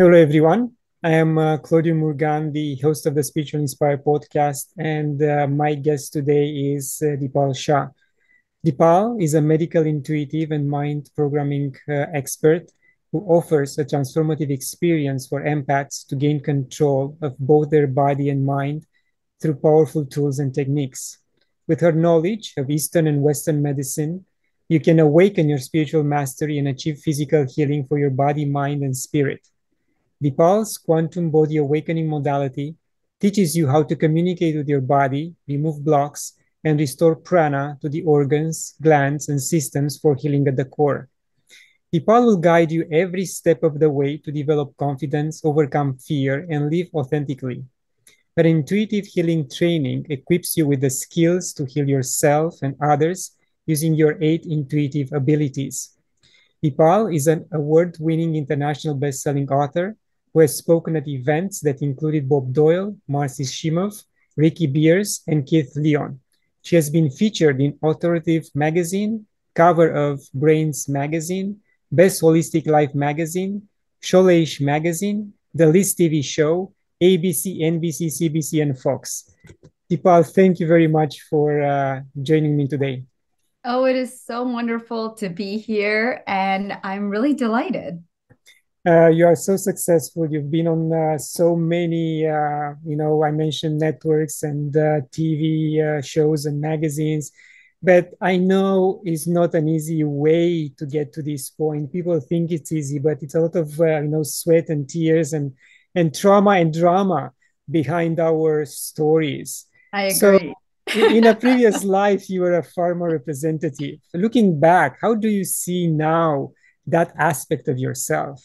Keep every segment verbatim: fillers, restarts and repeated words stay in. Hello, everyone. I am uh, Claudiu Murgan, the host of the Spiritual Inspire Podcast, and uh, my guest today is uh, Dipal Shah. Dipal is a medical intuitive and mind programming uh, expert who offers a transformative experience for empaths to gain control of both their body and mind through powerful tools and techniques. With her knowledge of Eastern and Western medicine, you can awaken your spiritual mastery and achieve physical healing for your body, mind, and spirit. Dipal's Quantum Body Awakening Modality teaches you how to communicate with your body, remove blocks, and restore prana to the organs, glands, and systems for healing at the core. Dipal will guide you every step of the way to develop confidence, overcome fear, and live authentically. Her intuitive healing training equips you with the skills to heal yourself and others using your eight intuitive abilities. Dipal is an award-winning international best-selling author who has spoken at events that included Bob Doyle, Marci Shimoff, Rickie Byars, and Keith Leon. She has been featured in Authority Magazine, cover of BRAINZ Magazine, Best Holistic Life Magazine, Soeleish Magazine, The List T V Show, A B C, N B C, C B C, and FOX. Dipal, thank you very much for uh, joining me today. Oh, it is so wonderful to be here, and I'm really delighted. Uh, you are so successful. You've been on uh, so many, uh, you know, I mentioned networks and uh, T V uh, shows and magazines, but I know it's not an easy way to get to this point. People think it's easy, but it's a lot of, uh, you know, sweat and tears and, and trauma and drama behind our stories. I agree. So, in a previous life, you were a pharma representative. Looking back, how do you see now that aspect of yourself?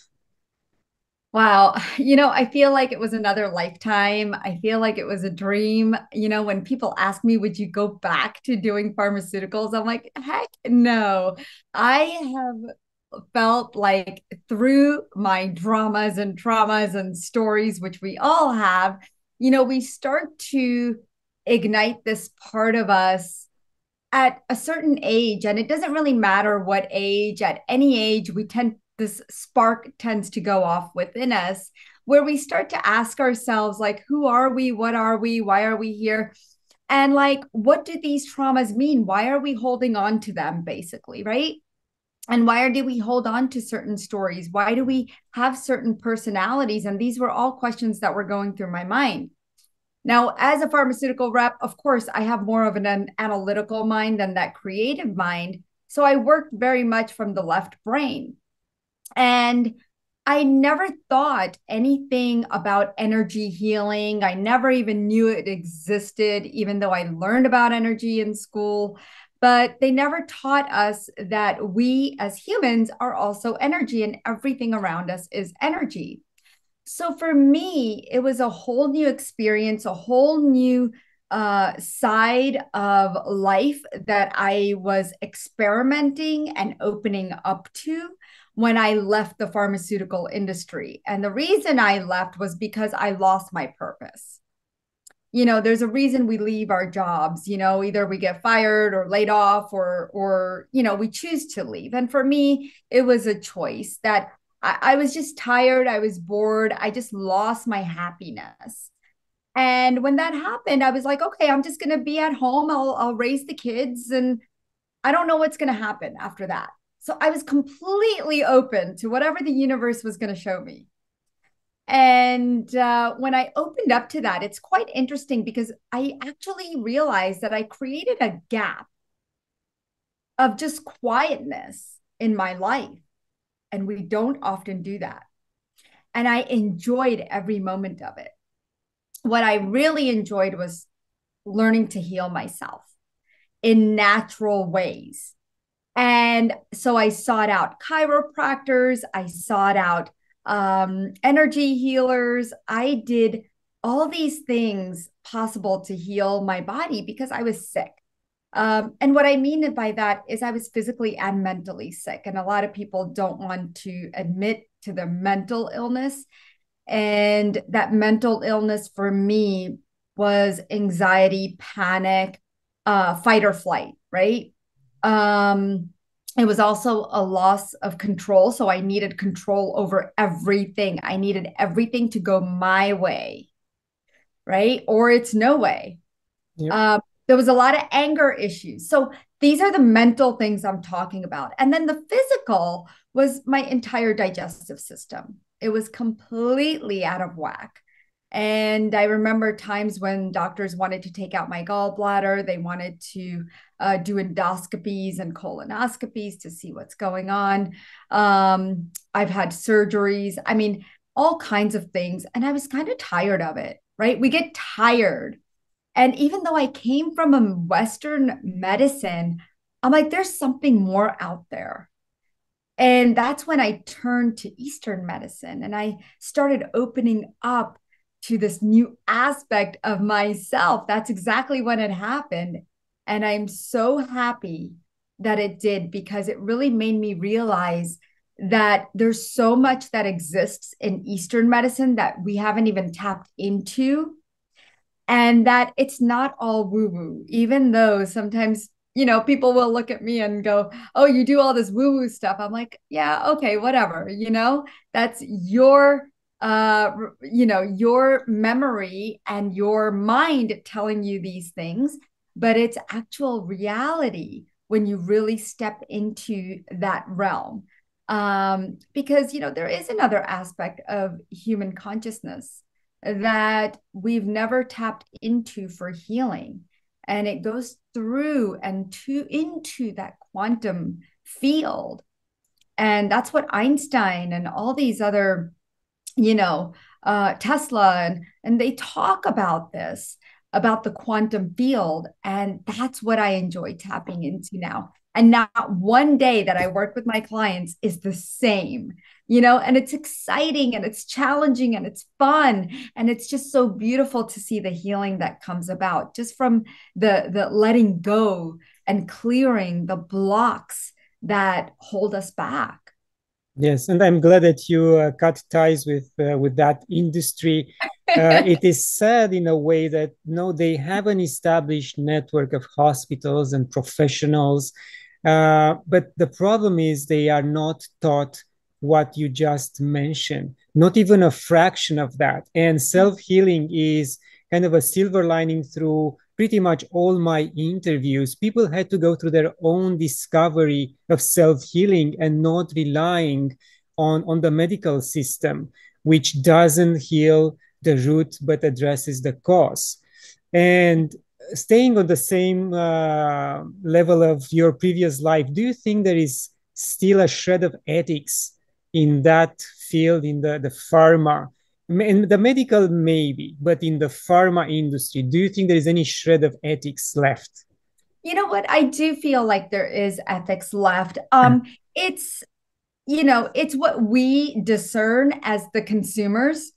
Wow. You know, I feel like it was another lifetime. I feel like it was a dream. You know, when people ask me, would you go back to doing pharmaceuticals? I'm like, heck no. I have felt like through my dramas and traumas and stories, which we all have, you know, we start to ignite this part of us at a certain age. And it doesn't really matter what age, at any age, we tend, this spark tends to go off within us where we start to ask ourselves, like, who are we? What are we? Why are we here? And like, what do these traumas mean? Why are we holding on to them basically, right? And why do we hold on to certain stories? Why do we have certain personalities? And these were all questions that were going through my mind. Now, as a pharmaceutical rep, of course, I have more of an, an analytical mind than that creative mind. So I worked very much from the left brain. And I never thought anything about energy healing. I never even knew it existed, even though I learned about energy in school. But they never taught us that we as humans are also energy and everything around us is energy. So for me, it was a whole new experience, a whole new uh, side of life that I was experimenting and opening up to when I left the pharmaceutical industry. And the reason I left was because I lost my purpose. You know, there's a reason we leave our jobs, you know, either we get fired or laid off or, or you know, we choose to leave. And for me, it was a choice that I was just tired. I was bored. I just lost my happiness. And when that happened, I was like, okay, I'm just going to be at home. I'll, I'll raise the kids. And I don't know what's going to happen after that. So I was completely open to whatever the universe was going to show me. And uh, when I opened up to that, it's quite interesting because I actually realized that I created a gap of just quietness in my life. And we don't often do that. And I enjoyed every moment of it. What I really enjoyed was learning to heal myself in natural ways. And so I sought out chiropractors. I sought out um, energy healers. I did all these things possible to heal my body because I was sick. Um, and what I mean by that is I was physically and mentally sick. And a lot of people don't want to admit to their mental illness. And that mental illness for me was anxiety, panic, uh, fight or flight, right? Um, It was also a loss of control. So I needed control over everything. I needed everything to go my way, right? Or it's no way. Yep. Um, there was a lot of anger issues. So these are the mental things I'm talking about. And then the physical was my entire digestive system. It was completely out of whack. And I remember times when doctors wanted to take out my gallbladder. They wanted to uh, do endoscopies and colonoscopies to see what's going on. Um, I've had surgeries. I mean, all kinds of things. And I was kind of tired of it, right? We get tired. And even though I came from a Western medicine, I'm like, there's something more out there. And that's when I turned to Eastern medicine and I started opening up to this new aspect of myself. That's exactly when it happened. And I'm so happy that it did, because it really made me realize that there's so much that exists in Eastern medicine that we haven't even tapped into, and that it's not all woo-woo, even though sometimes, you know, people will look at me and go, oh, you do all this woo-woo stuff. I'm like, yeah, okay, whatever, you know, that's your Uh, you know, your memory and your mind telling you these things, but it's actual reality when you really step into that realm. Um, because, you know, there is another aspect of human consciousness that we've never tapped into for healing. And it goes through and to into that quantum field. And that's what Einstein and all these other, you know, uh, Tesla, and, and they talk about this, about the quantum field. And that's what I enjoy tapping into now. And not one day that I work with my clients is the same, you know, and it's exciting and it's challenging and it's fun. And it's just so beautiful to see the healing that comes about just from the, the letting go and clearing the blocks that hold us back. Yes, and I'm glad that you uh, cut ties with uh, with that industry. Uh, it is sad in a way that, no, they have an established network of hospitals and professionals, uh, but the problem is they are not taught what you just mentioned, not even a fraction of that. And self-healing is kind of a silver lining through pretty much all my interviews. People had to go through their own discovery of self-healing and not relying on, on the medical system, which doesn't heal the root, but addresses the cause. And staying on the same uh, level of your previous life, do you think there is still a shred of ethics in that field, in the, the pharma? In the medical, maybe, but in the pharma industry, do you think there is any shred of ethics left? You know what? I do feel like there is ethics left. Um, it's, you know, it's what we discern as the consumers,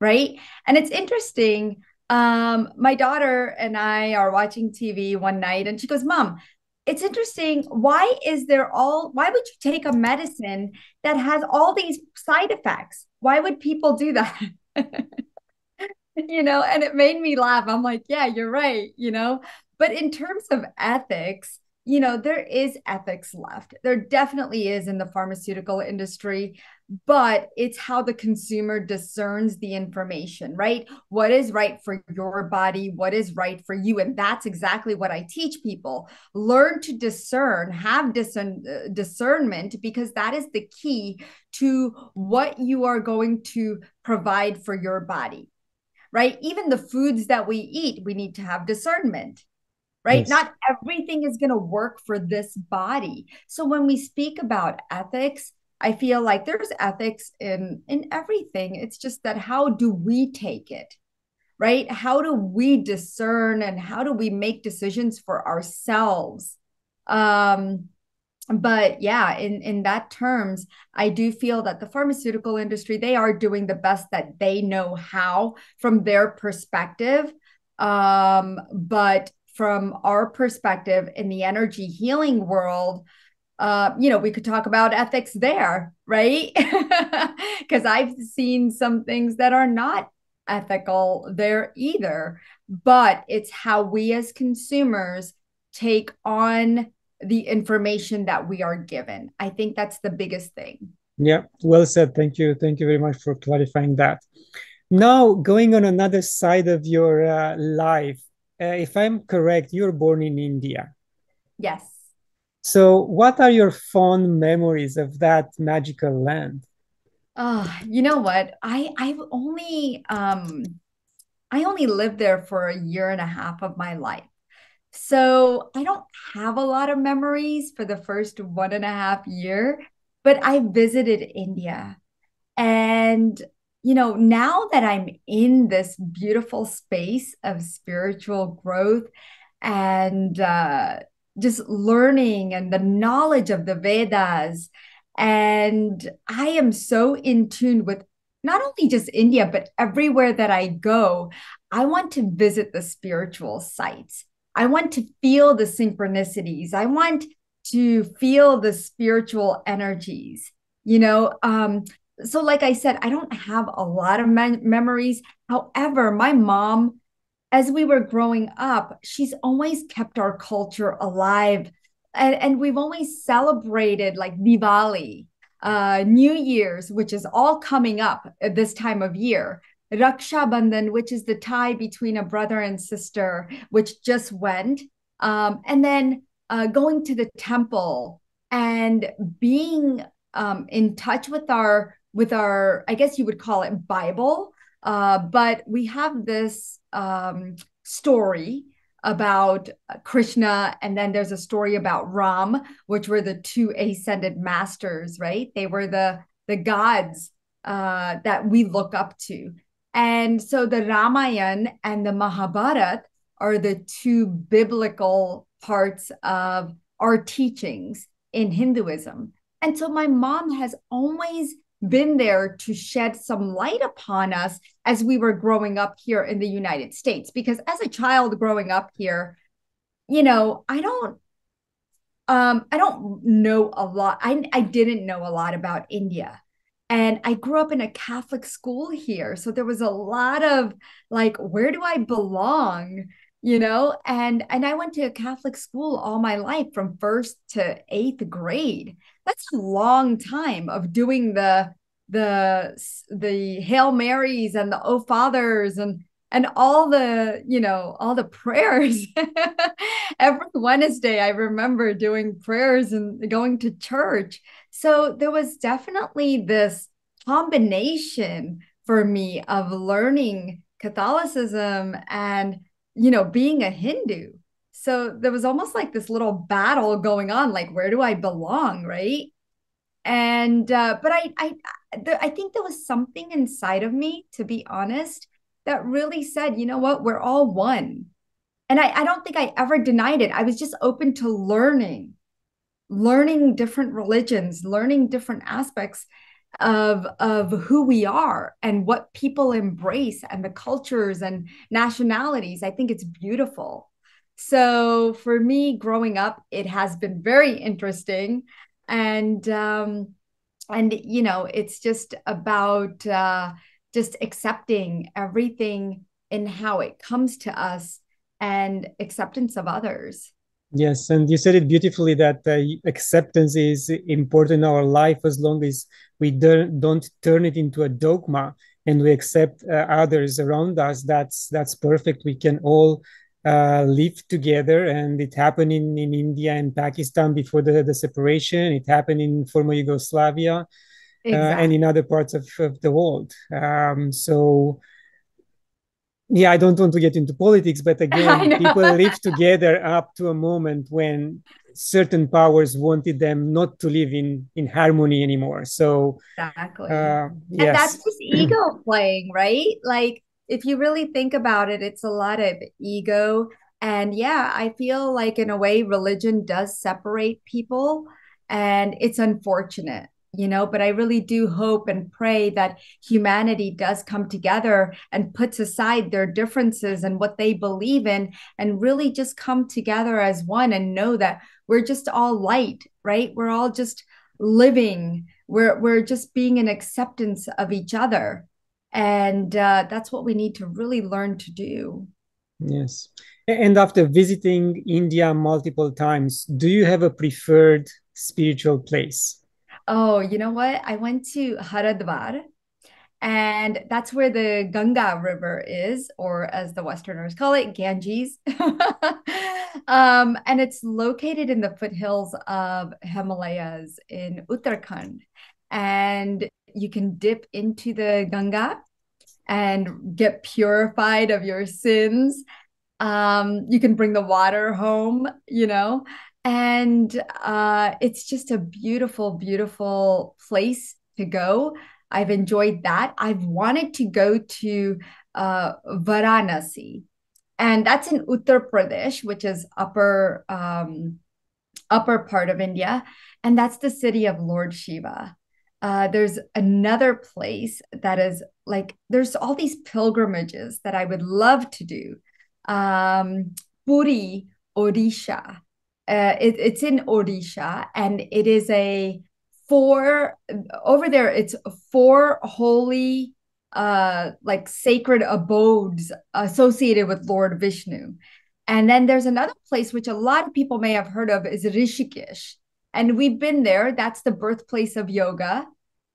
right? And it's interesting. Um, my daughter and I are watching T V one night and she goes, Mom, it's interesting. Why is there all, why would you take a medicine that has all these side effects? Why would people do that? You know, and it made me laugh. I'm like, yeah, you're right. You know, but in terms of ethics, you know, there is ethics left. There definitely is in the pharmaceutical industry, but it's how the consumer discerns the information, right? What is right for your body? What is right for you? And that's exactly what I teach people. Learn to discern, have discern, uh, discernment, because that is the key to what you are going to provide for your body, right? Even the foods that we eat, we need to have discernment. Right? Yes. Not everything is going to work for this body. So when we speak about ethics, I feel like there's ethics in, in everything. It's just that how do we take it, right? How do we discern and how do we make decisions for ourselves? Um, but yeah, in, in that terms, I do feel that the pharmaceutical industry, they are doing the best that they know how from their perspective. Um, but from our perspective in the energy healing world, uh, you know, we could talk about ethics there, right? Because I've seen some things that are not ethical there either, but it's how we as consumers take on the information that we are given. I think that's the biggest thing. Yeah, well said. Thank you. Thank you very much for clarifying that. Now, going on another side of your uh, life, uh, if I'm correct, you're born in India. Yes. So what are your fond memories of that magical land? Oh, you know what? I, I've only, um, I only lived there for a year and a half of my life. So I don't have a lot of memories for the first one and a half year, but I visited India. And, you know, now that I'm in this beautiful space of spiritual growth and uh, just learning and the knowledge of the Vedas, and I am so in tune with not only just India, but everywhere that I go, I want to visit the spiritual sites. I want to feel the synchronicities. I want to feel the spiritual energies, you know? Um, so like I said, I don't have a lot of me- memories. However, my mom, as we were growing up, she's always kept our culture alive. And, and we've always celebrated like Diwali, uh, New Year's, which is all coming up at this time of year. Raksha Bandhan, which is the tie between a brother and sister, which just went. Um, and then uh, going to the temple and being um, in touch with our, with our, I guess you would call it Bible. Uh, but we have this um, story about Krishna, and then there's a story about Ram, which were the two ascended masters, right? They were the, the gods uh, that we look up to. And so the Ramayana and the Mahabharata are the two biblical parts of our teachings in Hinduism. And so my mom has always been there to shed some light upon us as we were growing up here in the United States. Because as a child growing up here, you know, I don't, um, I don't know a lot. I, I didn't know a lot about India. And I grew up in a Catholic school here. So there was a lot of like, where do I belong? You know, and, and I went to a Catholic school all my life from first to eighth grade. That's a long time of doing the, the, the Hail Marys and the O Fathers and, and all the, you know, all the prayers. Every Wednesday, I remember doing prayers and going to church. So there was definitely this combination for me of learning Catholicism and, you know, being a Hindu. So there was almost like this little battle going on, like, where do I belong, right? And, uh, but I, I, th- I think there was something inside of me, to be honest, that really said, you know what, we're all one. And I, I don't think I ever denied it. I was just open to learning, learning different religions, learning different aspects of, of who we are and what people embrace and the cultures and nationalities. I think it's beautiful. So for me, growing up, it has been very interesting. And, um, and you know, it's just about uh, just accepting everything in how it comes to us and acceptance of others. Yes. And you said it beautifully that uh, acceptance is important in our life as long as we don't turn it into a dogma and we accept uh, others around us. That's, that's perfect. We can all Uh, live together, and it happened in, in India and Pakistan before the, the separation. It happened in former Yugoslavia. Exactly. uh, and in other parts of, of the world. Um, so, yeah, I don't want to get into politics, but again, people live together up to a moment when certain powers wanted them not to live in, in harmony anymore. So, exactly. Uh, yes. And that's just ego playing, right? Like, if you really think about it, it's a lot of ego. And yeah, I feel like in a way, religion does separate people. And it's unfortunate, you know, but I really do hope and pray that humanity does come together and puts aside their differences and what they believe in and really just come together as one and know that we're just all light, right? We're all just living. We're, we're just being in acceptance of each other. And uh, that's what we need to really learn to do. Yes. And after visiting India multiple times, do you have a preferred spiritual place? Oh, you know what? I went to Haridwar, and that's where the Ganga River is, or as the Westerners call it, Ganges. um, and it's located in the foothills of Himalayas in Uttarakhand. And you can dip into the Ganga and get purified of your sins. Um, you can bring the water home, you know, and uh, it's just a beautiful, beautiful place to go. I've enjoyed that. I've wanted to go to uh, Varanasi, and that's in Uttar Pradesh, which is upper um, upper part of India, and that's the city of Lord Shiva. Uh, there's another place that is like, there's all these pilgrimages that I would love to do. Um, Puri, Odisha. Uh, it, it's in Odisha, and it is a four, over there, it's four holy, uh, like sacred abodes associated with Lord Vishnu. And then there's another place, which a lot of people may have heard of, is Rishikesh. And we've been there. That's the birthplace of yoga.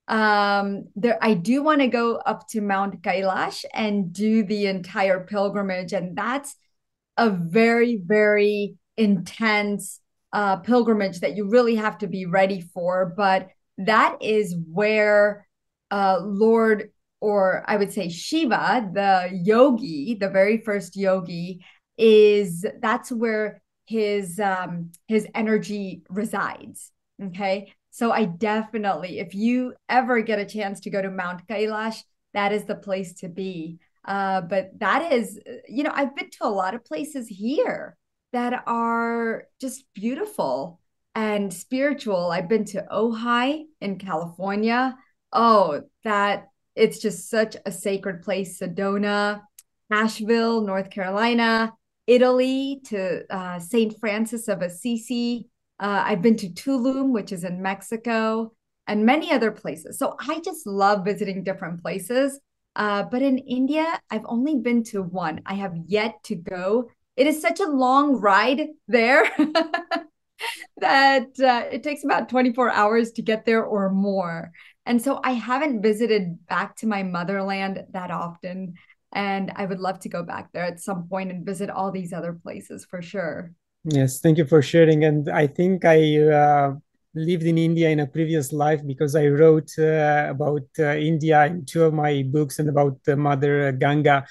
Um, there, I do want to go up to Mount Kailash and do the entire pilgrimage. And that's a very, very intense uh, pilgrimage that you really have to be ready for. But that is where uh, Lord, or I would say Shiva, the yogi, the very first yogi, is that's where his, um, his energy resides. Okay. So I definitely, if you ever get a chance to go to Mount Kailash, that is the place to be. Uh, but that is, you know, I've been to a lot of places here that are just beautiful and spiritual. I've been to Ojai in California. Oh, that, it's just such a sacred place. Sedona, Asheville, North Carolina, Italy, to uh, Saint Francis of Assisi. Uh, I've been to Tulum, which is in Mexico, and many other places. So I just love visiting different places. Uh, but in India, I've only been to one. I have yet to go. It is such a long ride there that uh, it takes about twenty-four hours to get there or more. And so I haven't visited back to my motherland that often. And I would love to go back there at some point and visit all these other places for sure. Yes, thank you for sharing. And I think I uh, lived in India in a previous life, because I wrote uh, about uh, India in two of my books, and about uh, Mother Ganga.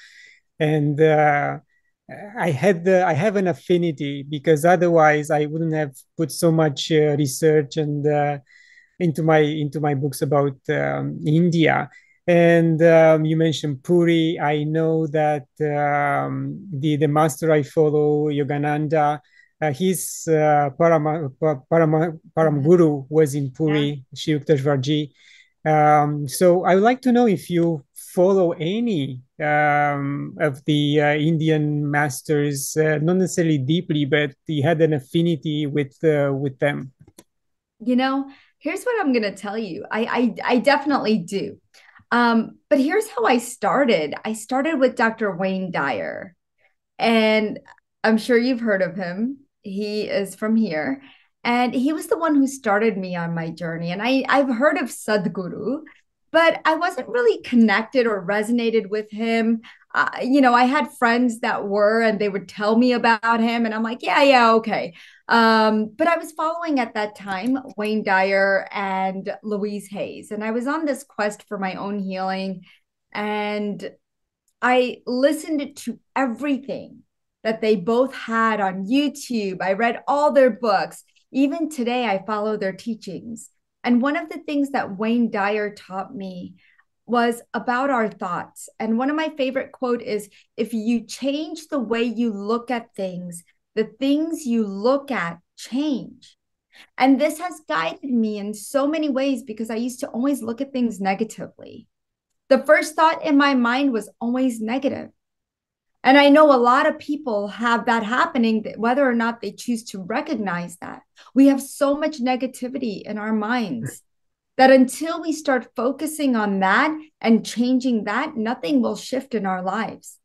And uh, I had the, I have an affinity, because otherwise I wouldn't have put so much uh, research and uh, into my into my books about um, India. And um, you mentioned Puri. I know that um, the the master I follow, Yogananda, Uh, his uh, Param, Param, Param Guru was in Puri, yeah. Shri Yukteswarji. Um, so I would like to know if you follow any um, of the uh, Indian masters, uh, not necessarily deeply, but you had an affinity with uh, with them. You know, here's what I'm going to tell you. I, I I definitely do. Um, but here's how I started. I started with Doctor Wayne Dyer, and I'm sure you've heard of him. He is from here, and he was the one who started me on my journey. And I, I've heard of Sadhguru, but I wasn't really connected or resonated with him. Uh, you know, I had friends that were, and they would tell me about him, and I'm like, yeah, yeah, okay. Um, but I was following at that time Wayne Dyer and Louise Hay, and I was on this quest for my own healing, and I listened to everything that they both had on YouTube. I read all their books. Even today, I follow their teachings. And one of the things that Wayne Dyer taught me was about our thoughts. And one of my favorite quotes is, if you change the way you look at things, the things you look at change. And this has guided me in so many ways, because I used to always look at things negatively. The first thought in my mind was always negative. And I know a lot of people have that happening, whether or not they choose to recognize that. We have so much negativity in our minds that until we start focusing on that and changing that, nothing will shift in our lives.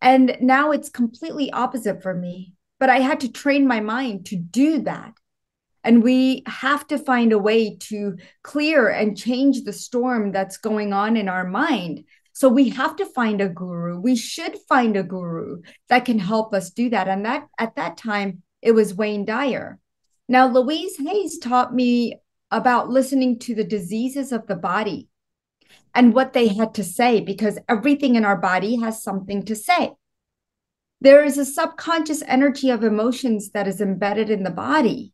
And now it's completely opposite for me. But I had to train my mind to do that. And we have to find a way to clear and change the storm that's going on in our mind. So we have to find a guru. We should find a guru that can help us do that. And that at that time, it was Wayne Dyer. Now, Louise Hayes taught me about listening to the diseases of the body and what they had to say, because everything in our body has something to say. There is a subconscious energy of emotions that is embedded in the body,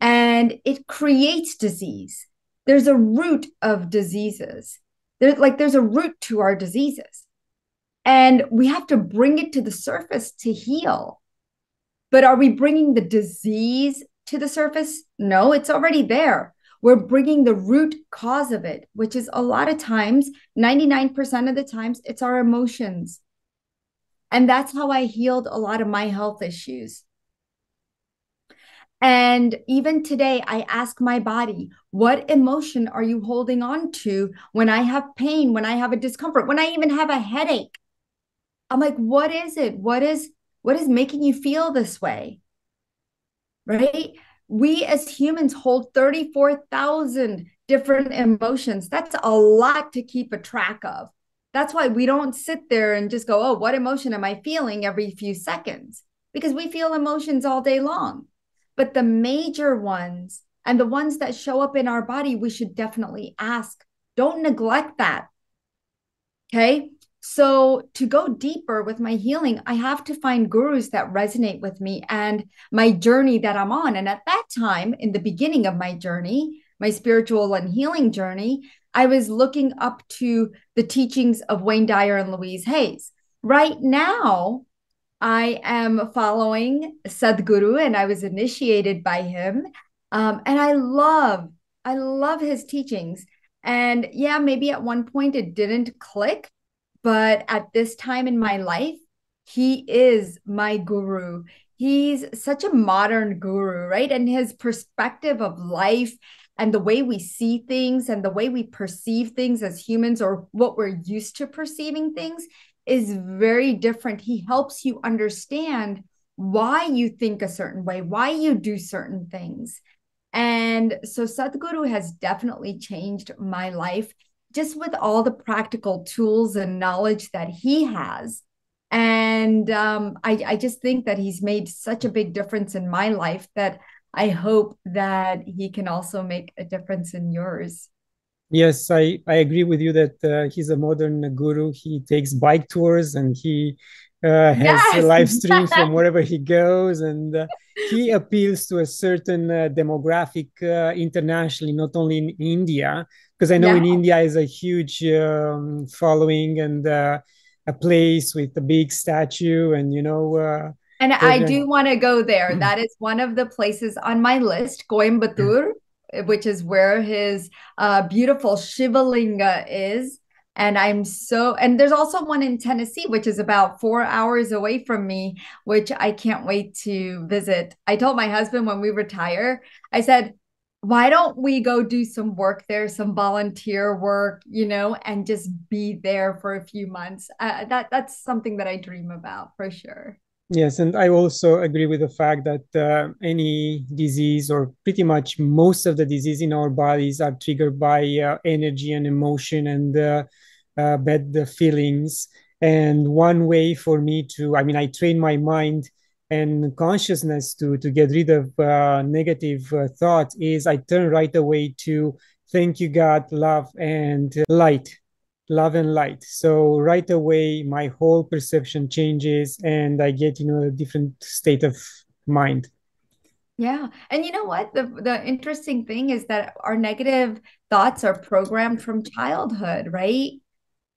and it creates disease. There's a root of diseases. There's like there's a root to our diseases, and we have to bring it to the surface to heal. But are we bringing the disease to the surface? No, it's already there. We're bringing the root cause of it, which is a lot of times, ninety-nine percent of the times, it's our emotions. And that's how I healed a lot of my health issues. And even today, I ask my body, what emotion are you holding on to when I have pain, when I have a discomfort, when I even have a headache? I'm like, what is it? What is, what is making you feel this way? Right? We as humans hold thirty-four thousand different emotions. That's a lot to keep a track of. That's why we don't sit there and just go, oh, what emotion am I feeling every few seconds? Because we feel emotions all day long. But the major ones and the ones that show up in our body, we should definitely ask. Don't neglect that. Okay? So to go deeper with my healing, I have to find gurus that resonate with me and my journey that I'm on. And at that time, in the beginning of my journey, my spiritual and healing journey, I was looking up to the teachings of Wayne Dyer and Louise Hayes. Right now, I am following Sadhguru, and I was initiated by him. Um, and I love, I love his teachings. And yeah, maybe at one point it didn't click. But at this time in my life, he is my guru. He's such a modern guru, right? And his perspective of life and the way we see things and the way we perceive things as humans, or what we're used to perceiving things, is very different. He helps you understand why you think a certain way, why you do certain things. And so Sadhguru has definitely changed my life, just with all the practical tools and knowledge that he has. And um, I, I just think that he's made such a big difference in my life that I hope that he can also make a difference in yours. Yes, I, I agree with you that uh, he's a modern guru. He takes bike tours and he uh, has yes! a live stream from wherever he goes. And uh, he appeals to a certain uh, demographic uh, internationally, not only in India, because I know yeah. in India is a huge um, following and uh, a place with a big statue and, you know. Uh, and I gonna... do want to go there. That is one of the places on my list, Coimbatore, which is where his uh, beautiful Shivalinga is. And I'm so, and there's also one in Tennessee, which is about four hours away from me, which I can't wait to visit. I told my husband when we retire, I said, why don't we go do some work there, some volunteer work, you know, and just be there for a few months. Uh, that that's something that I dream about for sure. Yes, and I also agree with the fact that uh, any disease, or pretty much most of the disease in our bodies, are triggered by uh, energy and emotion and uh, uh, bad feelings. And one way for me to, I mean, I train my mind and consciousness to, to get rid of uh, negative uh, thoughts is I turn right away to thank you, God, love and light, love and light. So right away, my whole perception changes and I get, you know, a different state of mind. Yeah. And you know what? The, the interesting thing is that our negative thoughts are programmed from childhood, right?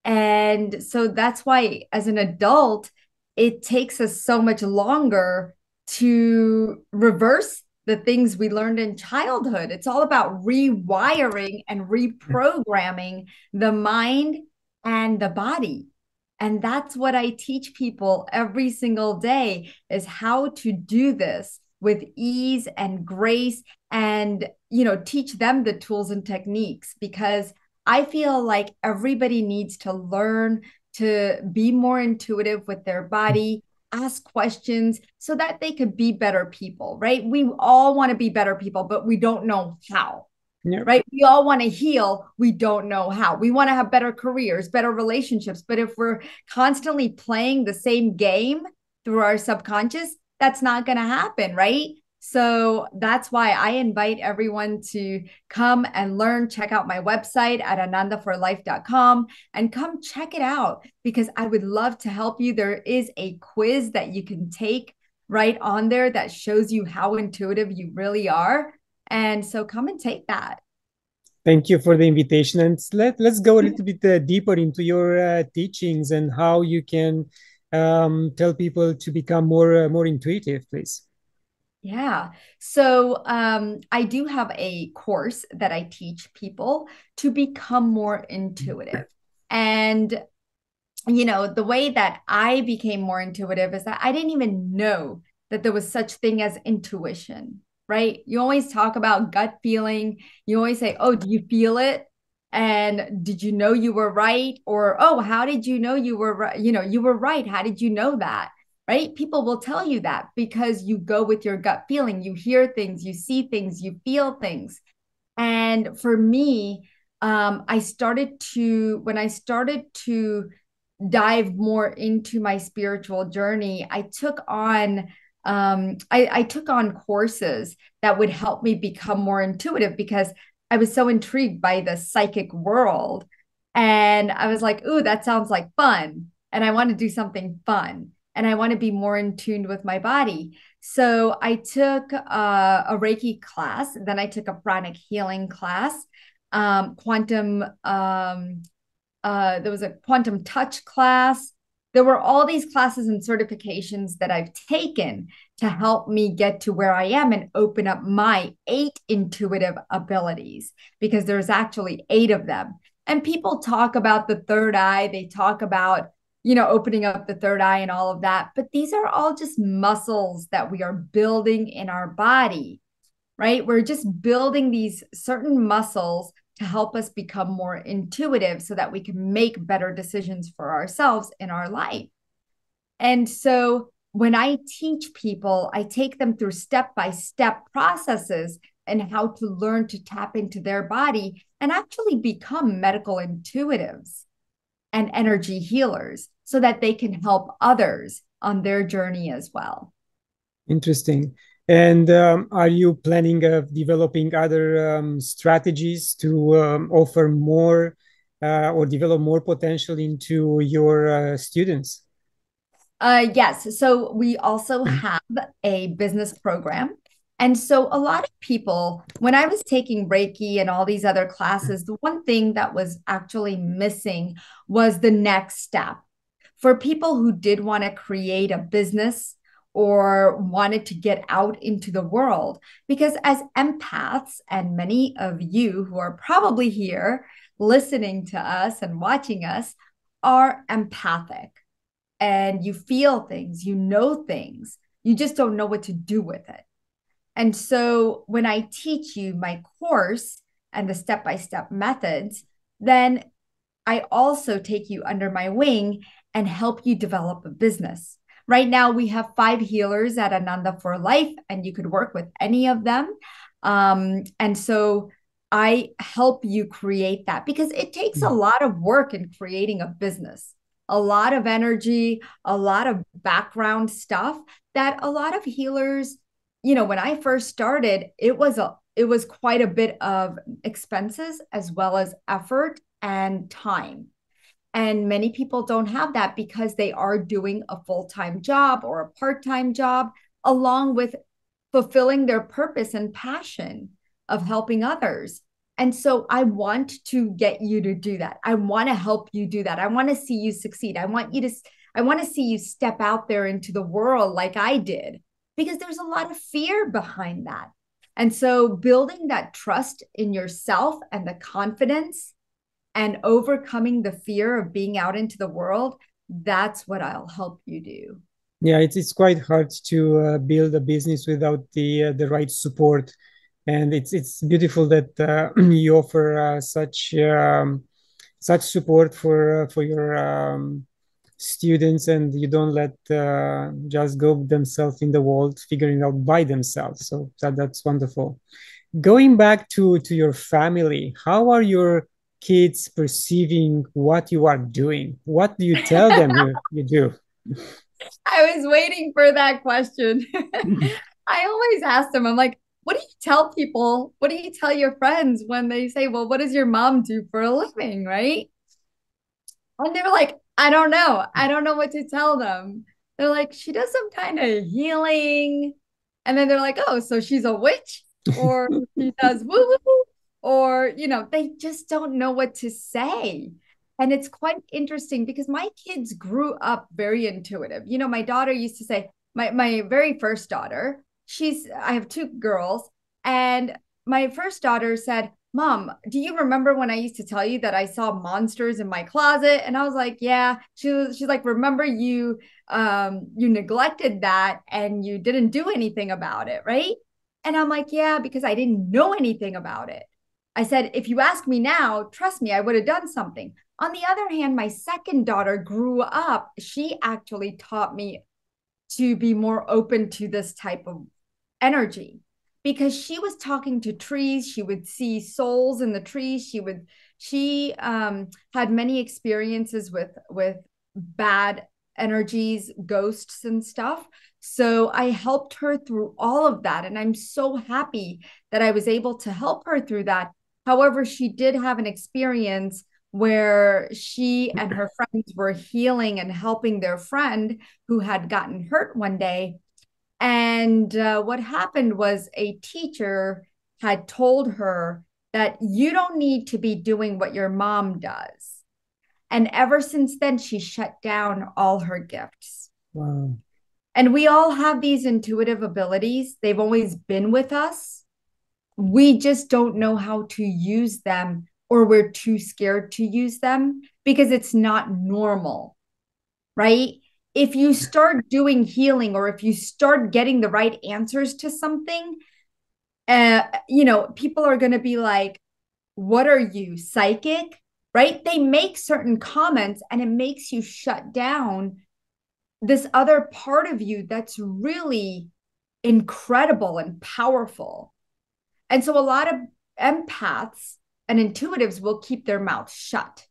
And so that's why as an adult, it takes us so much longer to reverse the things we learned in childhood. It's all about rewiring and reprogramming the mind and the body. And that's what I teach people every single day, is how to do this with ease and grace, and, you know, teach them the tools and techniques, because I feel like everybody needs to learn to be more intuitive with their body, ask questions so that they could be better people, right? We all want to be better people, but we don't know how, yeah. right? We all want to heal. We don't know how. We want to have better careers, better relationships. But if we're constantly playing the same game through our subconscious, that's not going to happen, right? So that's why I invite everyone to come and learn, check out my website at ananda for life dot com and come check it out because I would love to help you. There is a quiz that you can take right on there that shows you how intuitive you really are. And so come and take that. Thank you for the invitation. And let, let's go a little bit uh, deeper into your uh, teachings and how you can um, tell people to become more, uh, more intuitive, please. Yeah. So um, I do have a course that I teach people to become more intuitive. And, you know, the way that I became more intuitive is that I didn't even know that there was such thing as intuition, right? You always talk about gut feeling. You always say, oh, do you feel it? And did you know you were right? Or, oh, how did you know you were right? You know, you were right. How did you know that? Right? People will tell you that because you go with your gut feeling, you hear things, you see things, you feel things. And for me, um, I started to, when I started to dive more into my spiritual journey, I took on, um, I, I took on courses that would help me become more intuitive because I was so intrigued by the psychic world. And I was like, ooh, that sounds like fun. And I want to do something fun. And I want to be more in tune with my body. So I took uh, a Reiki class. Then I took a pranic healing class, um, quantum. Um, uh, there was a quantum touch class. There were all these classes and certifications that I've taken to help me get to where I am and open up my eight intuitive abilities, because there's actually eight of them. And people talk about the third eye. They talk about, you know, opening up the third eye and all of that. But these are all just muscles that we are building in our body, right? We're just building these certain muscles to help us become more intuitive so that we can make better decisions for ourselves in our life. And so when I teach people, I take them through step-by-step processes and how to learn to tap into their body and actually become medical intuitives and energy healers so that they can help others on their journey as well. Interesting. And um, are you planning of developing other um, strategies to um, offer more uh, or develop more potential into your uh, students? Uh, yes. So we also have a business program. And so a lot of people, when I was taking Reiki and all these other classes, the one thing that was actually missing was the next step. For people who did want to create a business or wanted to get out into the world, because as empaths, and many of you who are probably here listening to us and watching us are empathic, and you feel things, you know things, you just don't know what to do with it. And so when I teach you my course and the step-by-step methods, then I also take you under my wing and help you develop a business. Right now, we have five healers at Ananda for Life, and you could work with any of them. Um, and so I help you create that because it takes a lot of work in creating a business, a lot of energy, a lot of background stuff that a lot of healers, you know, when I first started, it was a it was quite a bit of expenses as well as effort and time. And many people don't have that because they are doing a full-time job or a part-time job, along with fulfilling their purpose and passion of helping others. And so I want to get you to do that. I want to help you do that. I want to see you succeed. I want you to I want to see you step out there into the world like I did, because there's a lot of fear behind that. And so building that trust in yourself and the confidence and overcoming the fear of being out into the world, that's what I'll help you do. Yeah, it's, it's quite hard to uh, build a business without the uh, the right support. And it's it's beautiful that uh, you offer uh, such um, such support for uh, for your um, students, and you don't let uh, just go themselves in the world figuring out by themselves. So that that's wonderful. Going back to to your family, how are your kids perceiving what you are doing? What do you tell them you, you do? I was waiting for that question. I always ask them, I'm like, what do you tell people? What do you tell your friends when they say, well, what does your mom do for a living, right? And they're like, I don't know. I don't know what to tell them. They're like, she does some kind of healing. And then they're like, oh, so she's a witch, or she does woo-woo, or, you know, they just don't know what to say. And it's quite interesting because my kids grew up very intuitive. You know, my daughter used to say, my, my very first daughter, she's, I have two girls. And my first daughter said, Mom, do you remember when I used to tell you that I saw monsters in my closet? And I was like, yeah. She was, she's like, remember you, um, you neglected that and you didn't do anything about it, right? And I'm like, yeah, because I didn't know anything about it. I said, if you ask me now, trust me, I would have done something. On the other hand, my second daughter grew up. She actually taught me to be more open to this type of energy, because she was talking to trees. She would see souls in the trees. She would, she um, had many experiences with, with bad energies, ghosts and stuff. So I helped her through all of that. And I'm so happy that I was able to help her through that. However, she did have an experience where she and her friends were healing and helping their friend who had gotten hurt one day. And uh, what happened was a teacher had told her that you don't need to be doing what your mom does. And ever since then, she shut down all her gifts. Wow. And we all have these intuitive abilities. They've always been with us. We just don't know how to use them, or we're too scared to use them because it's not normal, right? If you start doing healing, or if you start getting the right answers to something, uh, you know, people are going to be like, what are you, psychic, right? They make certain comments and it makes you shut down this other part of you that's really incredible and powerful. And so a lot of empaths and intuitives will keep their mouth shut.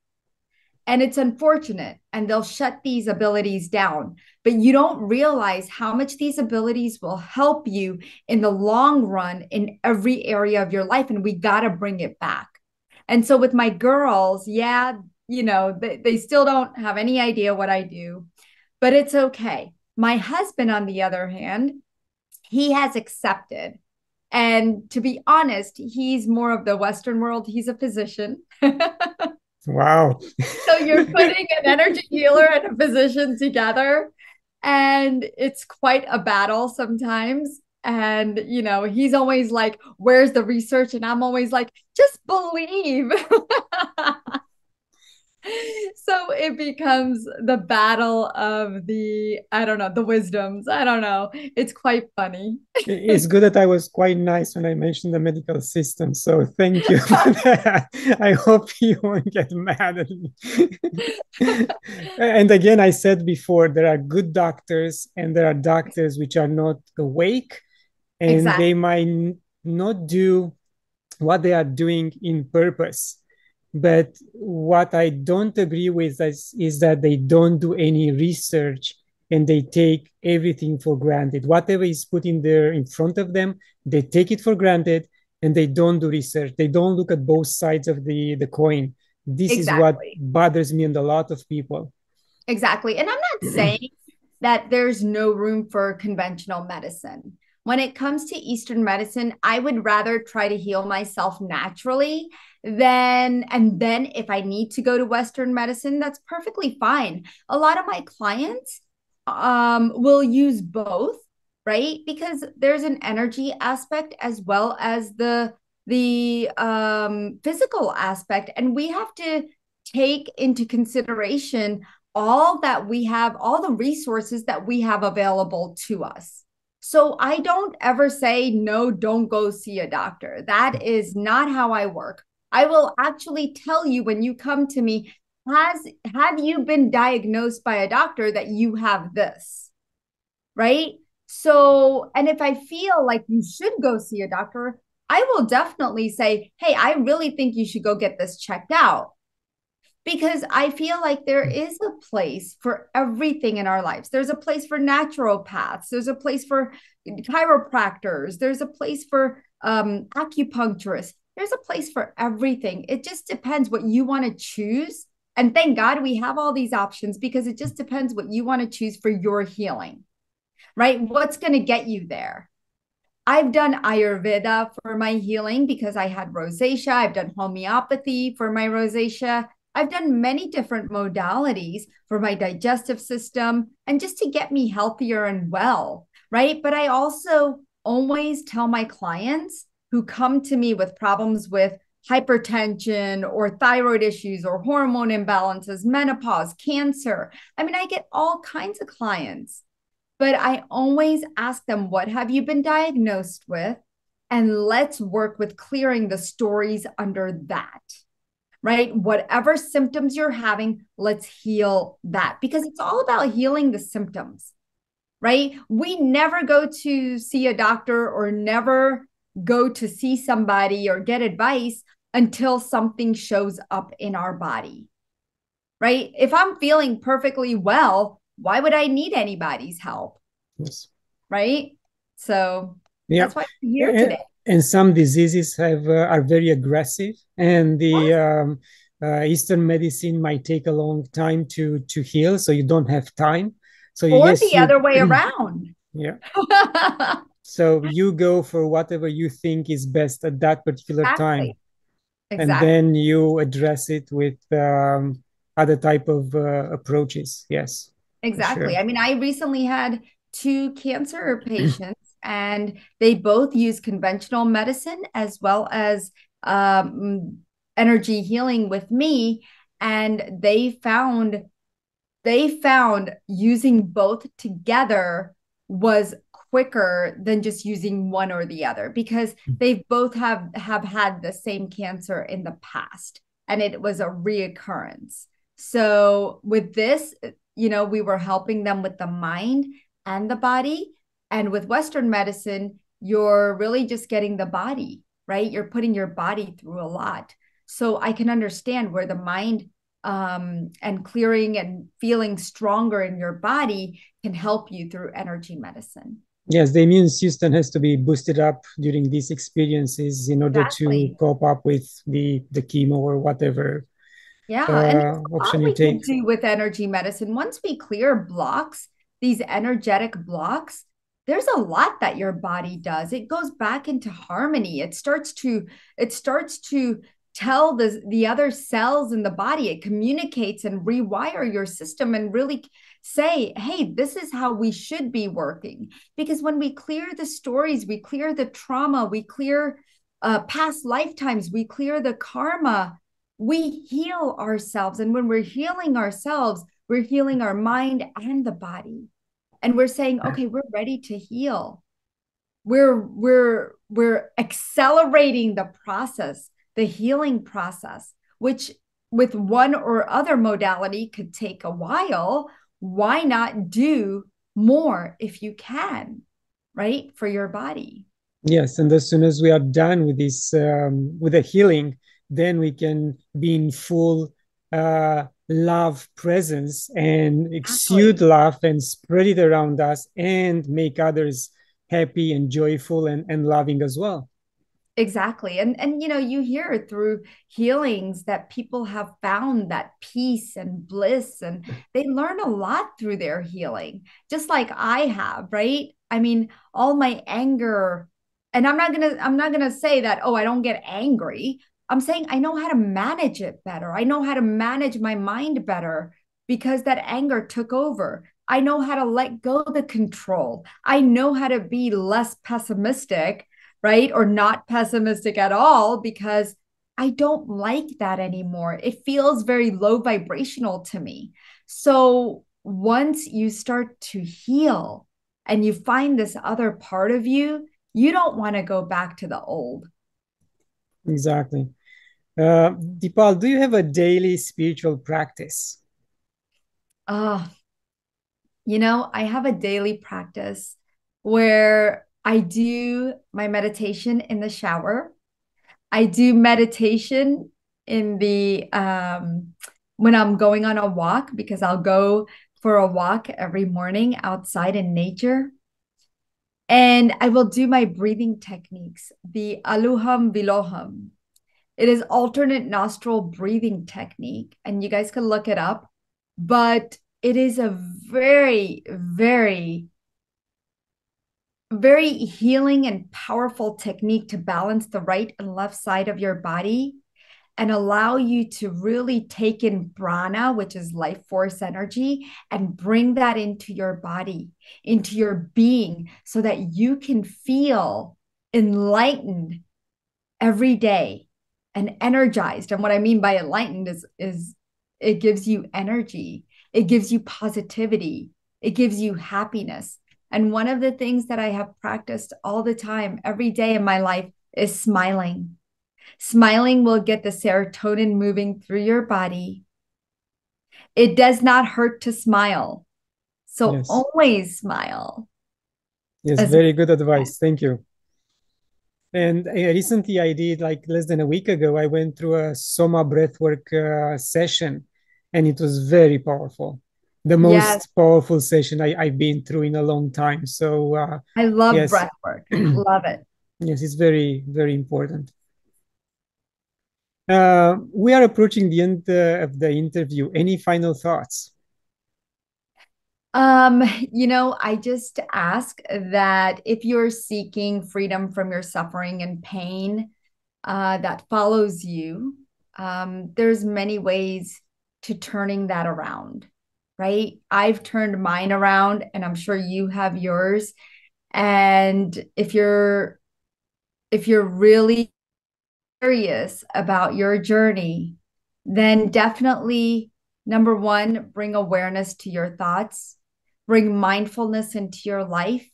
And it's unfortunate. And they'll shut these abilities down. But you don't realize how much these abilities will help you in the long run in every area of your life. And we got to bring it back. And so with my girls, yeah, you know, they, they still don't have any idea what I do. But it's okay. My husband, on the other hand, he has accepted. And to be honest, he's more of the Western world. He's a physician. Wow. So you're putting an energy healer and a physician together, and it's quite a battle sometimes. And, you know, he's always like, where's the research? And I'm always like, just believe. So it becomes the battle of the, I don't know, the wisdoms. I don't know. It's quite funny. It's good that I was quite nice when I mentioned the medical system. So thank you for that. I hope you won't get mad at me. And again, I said before, there are good doctors and there are doctors which are not awake, and exactly. They might not do what they are doing in purpose. But what I don't agree with is, is that they don't do any research and they take everything for granted. Whatever is put in there in front of them, they take it for granted and they don't do research. They don't look at both sides of the, the coin. This exactly. is what bothers me and a lot of people. Exactly. And I'm not saying that there's no room for conventional medicine. When it comes to Eastern medicine, I would rather try to heal myself naturally than, and then if I need to go to Western medicine, that's perfectly fine. A lot of my clients um, will use both, right? Because there's an energy aspect as well as the, the um, physical aspect. And we have to take into consideration all that we have, all the resources that we have available to us. So I don't ever say, no, don't go see a doctor. That is not how I work. I will actually tell you when you come to me, has, have you been diagnosed by a doctor that you have this, right? So, and if I feel like you should go see a doctor, I will definitely say, hey, I really think you should go get this checked out. Because I feel like there is a place for everything in our lives. There's a place for naturopaths. There's a place for chiropractors. There's a place for um, acupuncturists. There's a place for everything. It just depends what you want to choose. And thank God we have all these options, because it just depends what you want to choose for your healing, right? What's going to get you there? I've done Ayurveda for my healing because I had rosacea. I've done homeopathy for my rosacea. I've done many different modalities for my digestive system and just to get me healthier and well, right? But I also always tell my clients who come to me with problems with hypertension or thyroid issues or hormone imbalances, menopause, cancer. I mean, I get all kinds of clients, but I always ask them, what have you been diagnosed with? And let's work with clearing the stories under that. Right? Whatever symptoms you're having, let's heal that, because it's all about healing the symptoms, right? We never go to see a doctor or never go to see somebody or get advice until something shows up in our body, right? If I'm feeling perfectly well, why would I need anybody's help? Yes. Right? So yeah. That's why I'm here today. And some diseases have uh, are very aggressive, and the um, uh, Eastern medicine might take a long time to to heal. So you don't have time. So or yes, the you, other way around. Yeah. So you go for whatever you think is best at that particular exactly. time, exactly. and then you address it with um, other type of uh, approaches. Yes. Exactly. Sure. I mean, I recently had two cancer patients. And they both use conventional medicine as well as um, energy healing with me. And they found, they found using both together was quicker than just using one or the other, because they both have, have had the same cancer in the past, and it was a reoccurrence. So with this, you know, we were helping them with the mind and the body. And with Western medicine, you're really just getting the body, right? You're putting your body through a lot. So I can understand where the mind um, and clearing and feeling stronger in your body can help you through energy medicine. Yes, the immune system has to be boosted up during these experiences in order exactly. to cope up with the, the chemo or whatever. Yeah, uh, and that's all we can do with energy medicine. Once we clear blocks, these energetic blocks, there's a lot that your body does. It goes back into harmony. It starts to, it starts to tell the, the other cells in the body. It communicates and rewire your system and really say, hey, this is how we should be working. Because when we clear the stories, we clear the trauma, we clear uh, past lifetimes, we clear the karma, we heal ourselves. And when we're healing ourselves, we're healing our mind and the body. And we're saying, okay, we're ready to heal. We're, we're, we're accelerating the process, the healing process, which with one or other modality could take a while. Why not do more if you can, right? For your body. Yes. And as soon as we are done with this, um, with the healing, then we can be in full uh love presence and exude Absolutely. Love and spread it around us and make others happy and joyful and, and loving as well. Exactly. And, and, you know, you hear through healings that people have found that peace and bliss, and they learn a lot through their healing, just like I have, right? I mean, all my anger, and I'm not going to, I'm not going to say that, oh, I don't get angry. I'm saying I know how to manage it better. I know how to manage my mind better because that anger took over. I know how to let go of the control. I know how to be less pessimistic, right? Or not pessimistic at all, because I don't like that anymore. It feels very low vibrational to me. So once you start to heal and you find this other part of you, you don't want to go back to the old. Exactly. Uh, Dipal, do you have a daily spiritual practice? Oh, you know, I have a daily practice where I do my meditation in the shower. I do meditation in the um, when I'm going on a walk, because I'll go for a walk every morning outside in nature. And I will do my breathing techniques, the Aluham Viloham. It is alternate nostril breathing technique, and you guys can look it up. But it is a very, very, very healing and powerful technique to balance the right and left side of your body and allow you to really take in prana, which is life force energy, and bring that into your body, into your being, so that you can feel enlightened every day and energized. And what I mean by enlightened is, is it gives you energy. It gives you positivity. It gives you happiness. And one of the things that I have practiced all the time, every day in my life, is smiling. Smiling will get the serotonin moving through your body. It does not hurt to smile. So yes. Always smile. Yes, As very good advice. Thank you. And uh, recently I did, like less than a week ago, I went through a Soma breathwork uh, session, and it was very powerful. The most yes. powerful session I, I've been through in a long time. So uh, I love yes. breathwork. Love it. Yes, it's very, very important. Uh, we are approaching the end uh, of the interview. Any final thoughts? Um, you know, I just ask that if you're seeking freedom from your suffering and pain uh, that follows you, um, there's many ways to turning that around, right? I've turned mine around, and I'm sure you have yours. And if you're, if you're really curious about your journey, then definitely, number one, bring awareness to your thoughts. Bring mindfulness into your life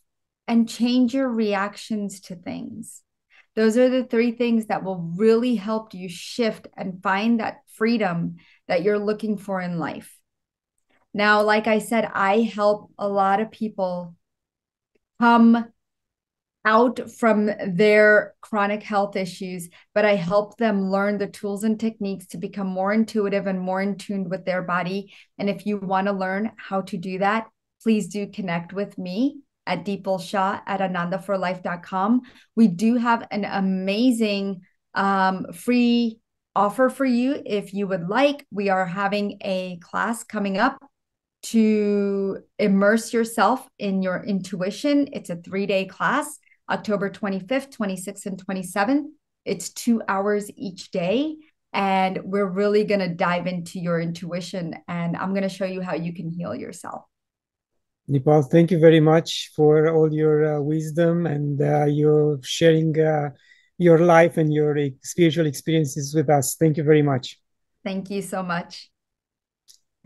and change your reactions to things. Those are the three things that will really help you shift and find that freedom that you're looking for in life. Now, like I said, I help a lot of people come out from their chronic health issues, but I help them learn the tools and techniques to become more intuitive and more in tune with their body. And if you want to learn how to do that, please do connect with me at Dipal Shah at ananda for life dot com. We do have an amazing um, free offer for you if you would like. We are having a class coming up to immerse yourself in your intuition. It's a three-day class, October twenty-fifth, twenty-sixth, and twenty-seventh. It's two hours each day. And we're really going to dive into your intuition. And I'm going to show you how you can heal yourself. Dipal, thank you very much for all your uh, wisdom and uh, your sharing uh, your life and your spiritual experiences with us. Thank you very much. Thank you so much.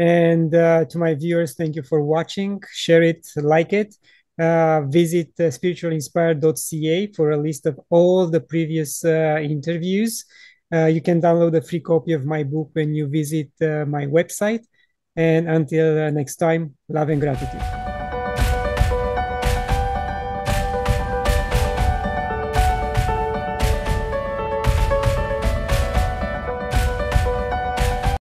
And uh, to my viewers, thank you for watching. Share it, like it. Uh, visit uh, spiritual inspire dot c a for a list of all the previous uh, interviews. Uh, you can download a free copy of my book when you visit uh, my website. And until uh, next time, love and gratitude.